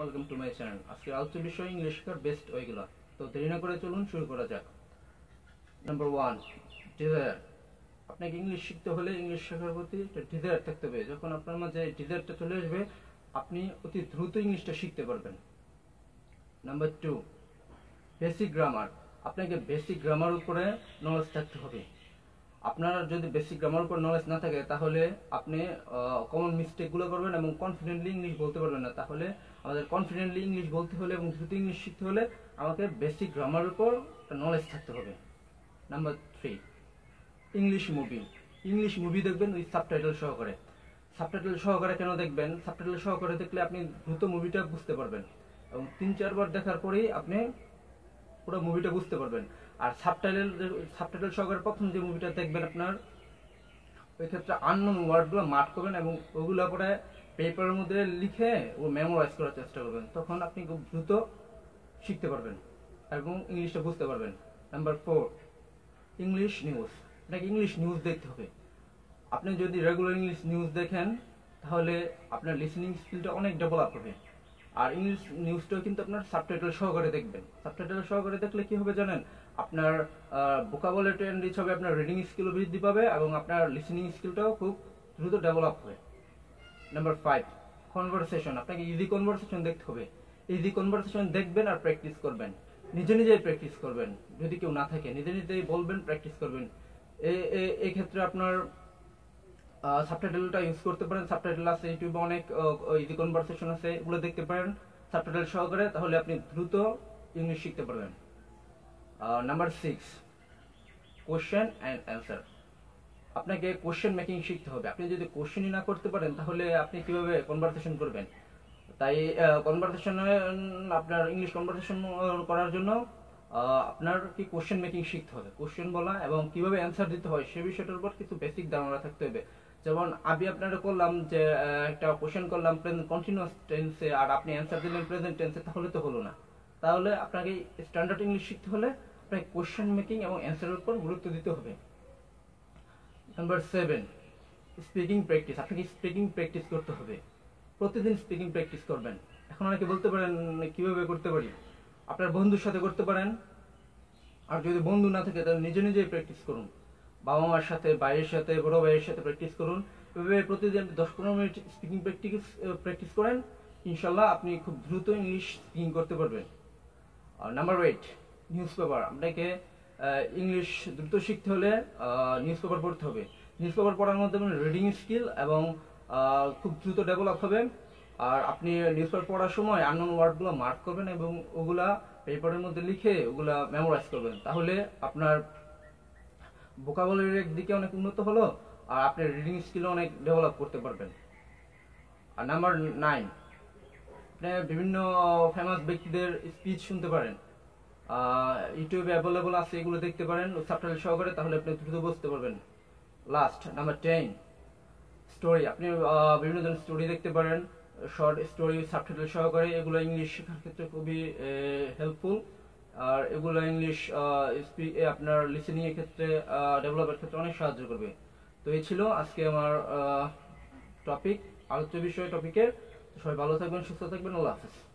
Welcome to my channel. আজকে আলোচনার বিষয় ইংলিশ শেখার বেস্ট ওয়েগুলো। তো দেরি না করে চলুন শুরু করা যাক। Number 1, desire. আপনাকে ইংলিশ শিখতে হলে ইংলিশ শেখার প্রতি একটা ডিজায়ার থাকতে হবে। যখন আপনার মাঝে ডিজায়ারটা চলে আসবে, আপনি অতি দ্রুত ইংলিশটা শিখতে পারবেন। Number 2, basic grammar. আপনাকে বেসিক গ্রামার উপরে নলেজ থাকতে হবে। আপনার যদি বেসিক গ্রামার উপর নলেজ না থাকে, তাহলে আপনি কমন মিস্টেকগুলো করবেন এবং কনফিডেন্টলি ইংলিশ বলতে পারবেন না। তাহলে আমাদের কনফিডেন্টলি ইংলিশ বলতে হলে এবং দ্রুত ইংলিশ শিখতে হলে আমাকে বেসিক গ্রামার উপর নলেজ থাকতে হবে। Number 3, English movie. English movie দেখবেন ওই সাবটাইটেল সহকারে। সাবটাইটেল সহকারে কেন দেখবেন? সাবটাইটেল সহকারে দেখলে আপনি দ্রুত মুভিটা বুঝতে পারবেন এবং 3-4 বার দেখার পরেই আপনি পুরো মুভিটা বুঝতে পারবেন। আর সাবটাইটেল সহকারে প্রথম যে মুভিটা দেখবেন, আপনার ওই ক্ষেত্রে আননোন ওয়ার্ডগুলো মার্ক করবেন এবং ওগুলো পরে পেপারের মধ্যে লিখে ও মেমোরাইজ করার চেষ্টা করবেন। তখন আপনি খুব দ্রুত শিখতে পারবেন এবং ইংলিশটা বুঝতে পারবেন। Number 4, English news. আপনাকে ইংলিশ নিউজ দেখতে হবে। আপনি যদি রেগুলার ইংলিশ নিউজ দেখেন, তাহলে আপনার লিসনিং স্কিলটা অনেক ডেভেলপ হবে। আর ইংলিশ নিউজটাও কিন্তু আপনার সাবটাইটেল সহকারে দেখবেন। সাবটাইটেল সহকারে দেখলে কি হবে জানেন? আপনার ভোকাবুলারি এনরিচ হবে, আপনার রিডিং স্কিলও বৃদ্ধি পাবে এবং আপনার লিসনিং স্কিলটাও খুব দ্রুত ডেভেলপ হবে। Number 5, conversation. আপনাকে ইজি কনভারসেশন দেখতে হবে। ইজি কনভারসেশন দেখবেন আর প্র্যাকটিস করবেন। নিজে নিজেই প্র্যাকটিস করবেন। যদি কেউ না থাকে, নিজে নিজেই বলবেন, প্র্যাকটিস করবেন। এই ক্ষেত্রে আপনার সাবটাইটেলটা ইউজ করতে পারেন। সাবটাইটেল আছে ইউটিউবে, অনেক ইজি কনভারসেশন আছে, এগুলো দেখতে পারেন সাবটাইটেল সহকারে। তাহলে আপনি দ্রুত ইংলিশ শিখতে পারবেন। Number 6, question and answer. আপনাকে কোশ্চেন মেকিং শিখতে হবে। আপনি যদি কোশ্চেনই না করতে পারেন, তাহলে আপনি কিভাবে কনভারসেশন করবেন? তাই কনভারসেশনে আপনার ইংলিশ কনভারসেশন করার জন্য আপনার কি কোশ্চেন মেকিং শিখতে হবে। কোশ্চেন বলা এবং কিভাবে অ্যান্সার দিতে হয় সে বিষয়টার উপর কিছু বেসিক ধারণা থাকতে হবে। যেমন আমি আপনারা করলাম যে একটা কোশ্চেন করলাম প্রেজেন্ট কন্টিনিউয়াস টেন্সে, আর আপনি অ্যান্সার দিলেন প্রেজেন্ট টেন্সে, তাহলে তো হলো না। তাহলে আপনাকে স্ট্যান্ডার্ড ইংলিশ শিখতে হলে আপনাকে কোশ্চেন মেকিং এবং অ্যান্সারের উপর গুরুত্ব দিতে হবে। Number 7, speaking practice. আপনাকে স্পিকিং প্র্যাকটিস করতে হবে। প্রতিদিন স্পিকিং প্র্যাকটিস করবেন। এখন অনেকে বলতে পারেন কীভাবে করতে পারি? আপনার বন্ধুর সাথে করতে পারেন। আর যদি বন্ধু না থাকে, তাহলে নিজে নিজেই প্র্যাকটিস করুন। বাবা মার সাথে, ভাইয়ের সাথে, বড় ভাইয়ের সাথে প্র্যাকটিস করুন। এভাবে প্রতিদিন 10-15 মিনিট স্পিকিং প্র্যাকটিস করেন, ইনশাল্লাহ আপনি খুব দ্রুত ইংলিশ স্পিকিং করতে পারবেন। আর নাম্বার 8, নিউজ পেপার। আপনাকে ইংলিশ দ্রুত শিখতে হলে নিউজ পেপার পড়তে হবে। নিউজ পেপার পড়ার মাধ্যমে রিডিং স্কিল এবং খুব দ্রুত ডেভেলপ হবে। আর আপনি নিউজ পেপার পড়ার সময় আননোন ওয়ার্ডগুলো মার্ক করবেন এবং ওগুলা পেপারের মধ্যে লিখে ওগুলা মেমোরাইজ করবেন। তাহলে আপনার ভোকাবুলারির একদিকে অনেক উন্নত হলো, আর আপনি রিডিং স্কিল অনেক ডেভেলপ করতে পারবেন। আর নাম্বার 9, আপনি বিভিন্ন ফেমাস ব্যক্তিদের স্পিচ শুনতে পারেন। ইউটিউবে অ্যাভেলেবল আছে, এগুলো দেখতে পারেন সাবটাইটেল সহকারে, তাহলে আপনি দ্রুত বুঝতে পারবেন। Last, number 10, story. আপনি বিভিন্ন ধরনের স্টোরি দেখতে পারেন, শর্ট স্টোরি সাবটাইটেল সহকারে। এগুলো ইংলিশ শেখার ক্ষেত্রে খুবই হেল্পফুল। আর এগুলো ইংলিশ আপনার লিসেনিং এর ক্ষেত্রে, ডেভেলপের ক্ষেত্রে অনেক সাহায্য করবে। তো এই ছিল আজকে আমার আলোচ্য বিষয় টপিকের। সবাই ভালো থাকবেন, সুস্থ থাকবেন। আল্লাহ হাফেজ।